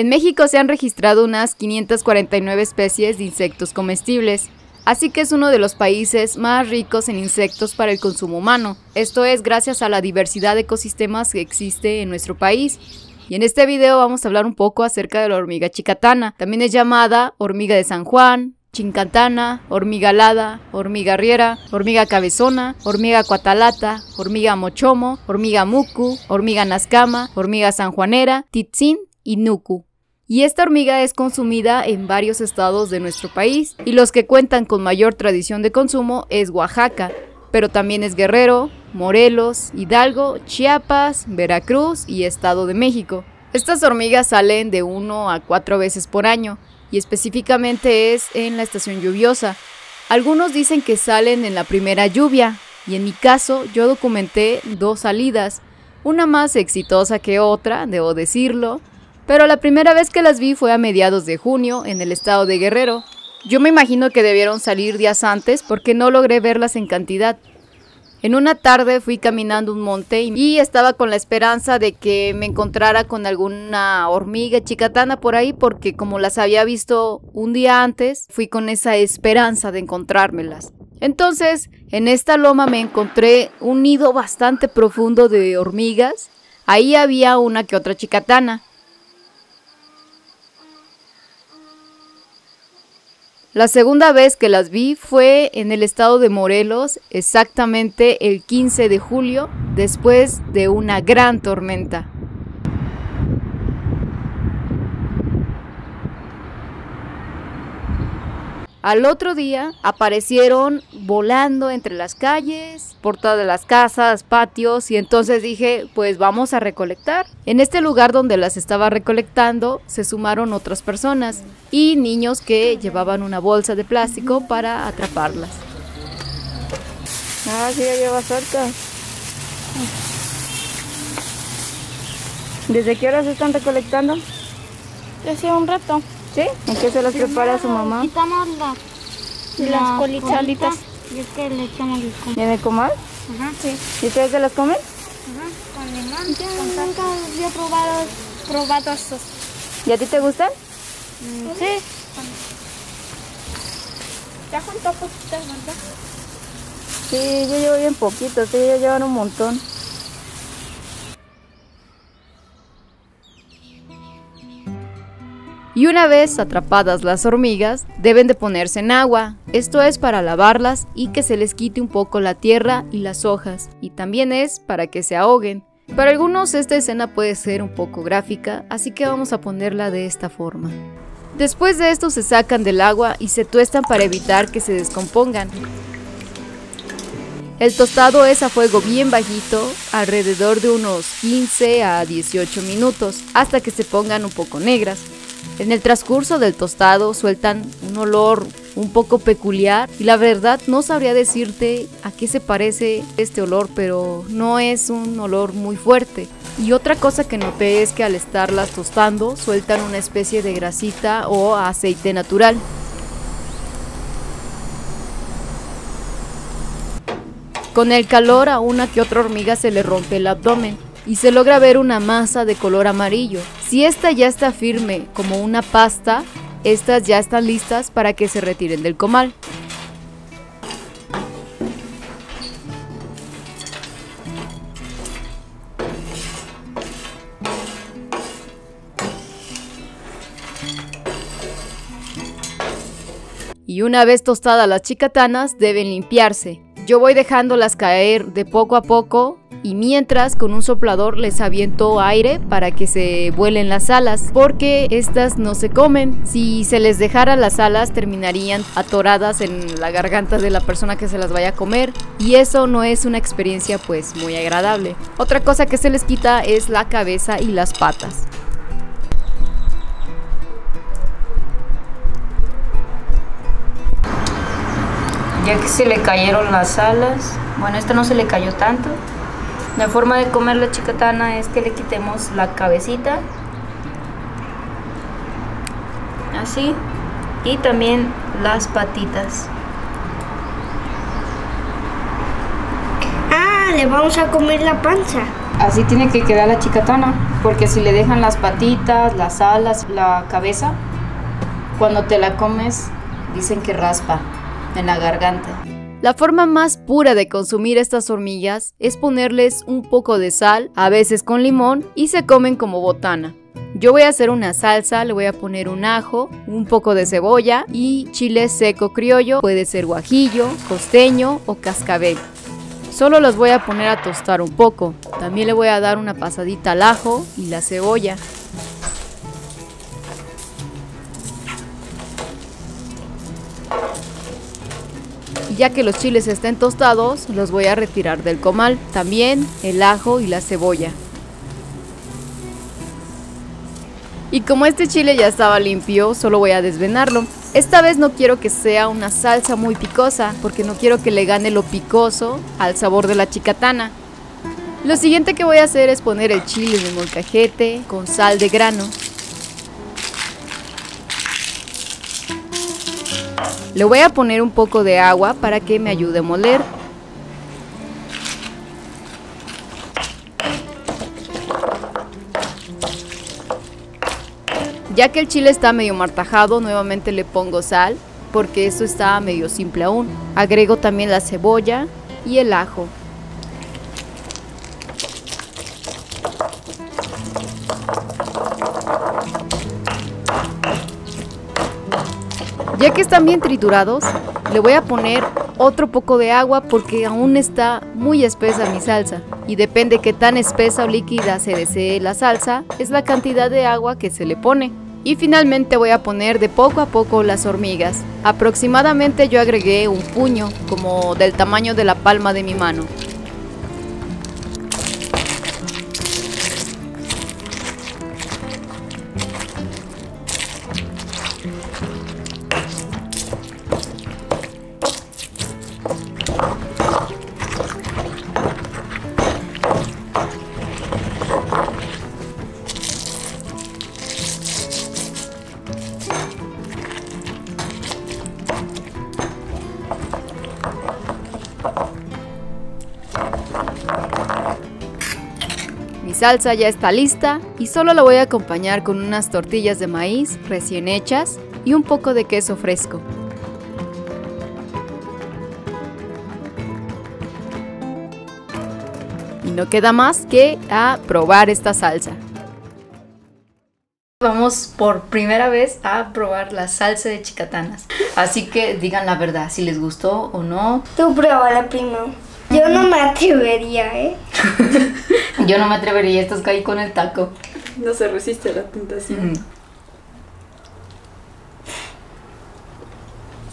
En México se han registrado unas 549 especies de insectos comestibles, así que es uno de los países más ricos en insectos para el consumo humano. Esto es gracias a la diversidad de ecosistemas que existe en nuestro país. Y en este video vamos a hablar un poco acerca de la hormiga chicatana. También es llamada hormiga de San Juan, chicatana, hormiga alada, hormiga arriera, hormiga cabezona, hormiga cuatalata, hormiga mochomo, hormiga mucú, hormiga nascama, hormiga sanjuanera, Titzin y nucú. Y esta hormiga es consumida en varios estados de nuestro país, y los que cuentan con mayor tradición de consumo es Oaxaca, pero también es Guerrero, Morelos, Hidalgo, Chiapas, Veracruz y Estado de México. Estas hormigas salen de 1 a 4 veces por año, y específicamente es en la estación lluviosa. Algunos dicen que salen en la primera lluvia, y en mi caso yo documenté 2 salidas, una más exitosa que otra, debo decirlo, pero la primera vez que las vi fue a mediados de junio en el estado de Guerrero. Yo me imagino que debieron salir días antes porque no logré verlas en cantidad. En una tarde fui caminando un monte y estaba con la esperanza de que me encontrara con alguna hormiga chicatana por ahí, porque como las había visto un día antes, fui con esa esperanza de encontrármelas. Entonces, en esta loma me encontré un nido bastante profundo de hormigas. Ahí había una que otra chicatana. La segunda vez que las vi fue en el estado de Morelos, exactamente el 15 de julio, después de una gran tormenta. Al otro día aparecieron volando entre las calles, por todas las casas, patios, y entonces dije, pues vamos a recolectar. En este lugar donde las estaba recolectando se sumaron otras personas y niños que llevaban una bolsa de plástico para atraparlas. Ah, sí, ya lleva cerca. ¿Desde qué horas están recolectando? Hace un rato. ¿Sí? ¿En qué se las prepara su mamá? Quitamos las colitas y es que le echamos el comal. ¿Viene el comal? Ajá, sí. ¿Y ustedes se las comen? Ajá, con limón, con sal. Nunca había probado estos. ¿Y a ti te gustan? Sí. ¿Ya juntó poquitas, verdad? Sí, yo llevo bien poquito, sí, ya llevan un montón. Y una vez atrapadas las hormigas, deben de ponerse en agua, esto es para lavarlas y que se les quite un poco la tierra y las hojas, y también es para que se ahoguen. Para algunos esta escena puede ser un poco gráfica, así que vamos a ponerla de esta forma. Después de esto se sacan del agua y se tuestan para evitar que se descompongan. El tostado es a fuego bien bajito, alrededor de unos 15 a 18 minutos, hasta que se pongan un poco negras. En el transcurso del tostado sueltan un olor un poco peculiar y la verdad no sabría decirte a qué se parece este olor, pero no es un olor muy fuerte. Y otra cosa que noté es que al estarlas tostando sueltan una especie de grasita o aceite natural. Con el calor a una que otra hormiga se le rompe el abdomen y se logra ver una masa de color amarillo. Si esta ya está firme como una pasta, estas ya están listas para que se retiren del comal. Y una vez tostadas las chicatanas deben limpiarse. Yo voy dejándolas caer de poco a poco y mientras con un soplador les aviento aire para que se vuelen las alas, porque estas no se comen. Si se les dejara las alas terminarían atoradas en la garganta de la persona que se las vaya a comer, y eso no es una experiencia pues muy agradable. Otra cosa que se les quita es la cabeza y las patas. Ya que se le cayeron las alas, bueno, esta no se le cayó tanto. La forma de comer la chicatana es que le quitemos la cabecita, así, y también las patitas. Ah, le vamos a comer la panza. Así tiene que quedar la chicatana, porque si le dejan las patitas, las alas, la cabeza, cuando te la comes dicen que raspa en la garganta. La forma más pura de consumir estas hormigas es ponerles un poco de sal, a veces con limón, y se comen como botana. Yo voy a hacer una salsa, le voy a poner un ajo, un poco de cebolla y chile seco criollo, puede ser guajillo, costeño o cascabel. Solo los voy a poner a tostar un poco. También le voy a dar una pasadita al ajo y la cebolla. Y ya que los chiles estén tostados, los voy a retirar del comal. También el ajo y la cebolla. Y como este chile ya estaba limpio, solo voy a desvenarlo. Esta vez no quiero que sea una salsa muy picosa, porque no quiero que le gane lo picoso al sabor de la chicatana. Lo siguiente que voy a hacer es poner el chile en el molcajete con sal de grano. Le voy a poner un poco de agua para que me ayude a moler. Ya que el chile está medio martajado, nuevamente le pongo sal, porque esto está medio simple aún. Agrego también la cebolla y el ajo. Ya que están bien triturados, le voy a poner otro poco de agua porque aún está muy espesa mi salsa. Y depende qué tan espesa o líquida se desee la salsa, es la cantidad de agua que se le pone. Y finalmente voy a poner de poco a poco las hormigas. Aproximadamente yo agregué un puño, como del tamaño de la palma de mi mano. Mi salsa ya está lista y solo la voy a acompañar con unas tortillas de maíz recién hechas y un poco de queso fresco. Y no queda más que a probar esta salsa. Vamos por primera vez a probar la salsa de chicatanas. Así que digan la verdad, si les gustó o no. Tú pruébala primero. Yo no me atrevería, Yo no me atrevería, estás ahí con el taco. No se resiste a la tentación.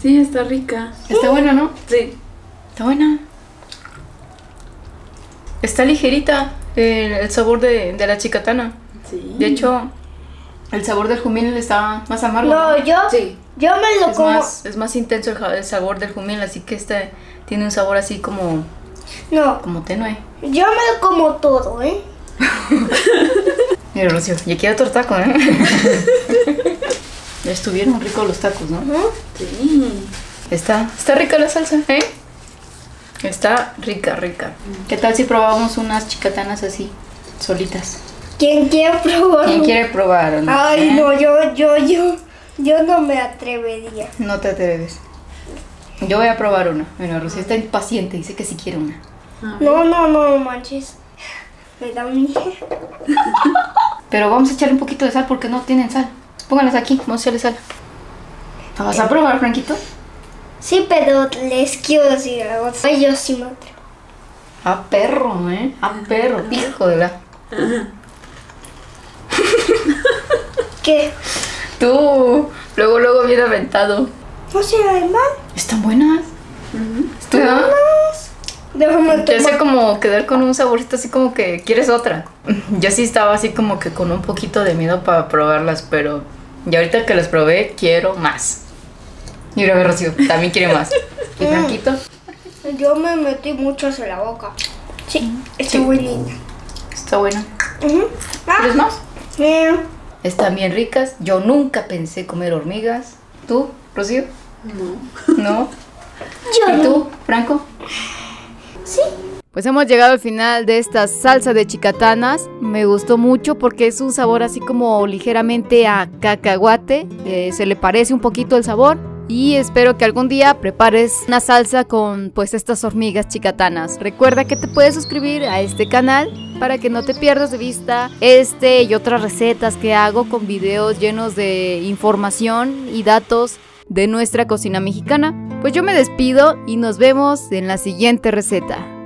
Sí, está rica. Está buena, ¿no? Sí. Está buena. Está ligerita el sabor de la chicatana. Sí. De hecho, el sabor del jumil está más amargo. No, yo, sí. Yo me lo como. Es más intenso el sabor del jumil, así que este tiene un sabor así como... No. Como tenue. Yo me lo como todo, Mira, Rocío, ya quiero otro taco, Ya estuvieron ricos los tacos, ¿no? Sí. Está rica la salsa, Está rica, rica. ¿Qué tal si probamos unas chicatanas así, solitas? ¿Quién quiere probar? ¿Quién quiere probar o no? Ay, no, yo no me atrevería. No te atreves. Yo voy a probar una. Bueno, Rocío está impaciente, dice que sí quiere una. No, manches. Me da miedo. Pero vamos a echarle un poquito de sal porque no tienen sal. Pónganlas aquí, vamos a echarle sal. ¿La vas a probar, Franquito? Sí, pero les quiero decir algo. Yo sí me atrevo. A perro, A perro, hijo de la... ¿Qué? Tú, luego bien aventado. No se ve mal. Están buenas. Están buenas. Déjame te hace como quedar con un saborcito así como que quieres otra. Yo sí estaba así como que con un poquito de miedo para probarlas, pero ya ahorita que las probé quiero más. Y luego Rocío también quiere más. ¿Y Franquito? Yo me metí muchas en la boca. Sí, está buenita. Está buena. ¿Quieres más? Están bien ricas. Yo nunca pensé comer hormigas. ¿Tú, Rocío? No. ¿No? ¿Y tú, Franco? Sí. Pues hemos llegado al final de esta salsa de chicatanas. Me gustó mucho porque es un sabor así como ligeramente a cacahuate, se le parece un poquito el sabor. Y espero que algún día prepares una salsa con pues estas hormigas chicatanas. Recuerda que te puedes suscribir a este canal para que no te pierdas de vista este y otras recetas que hago con videos llenos de información y datos de nuestra cocina mexicana. Pues yo me despido y nos vemos en la siguiente receta.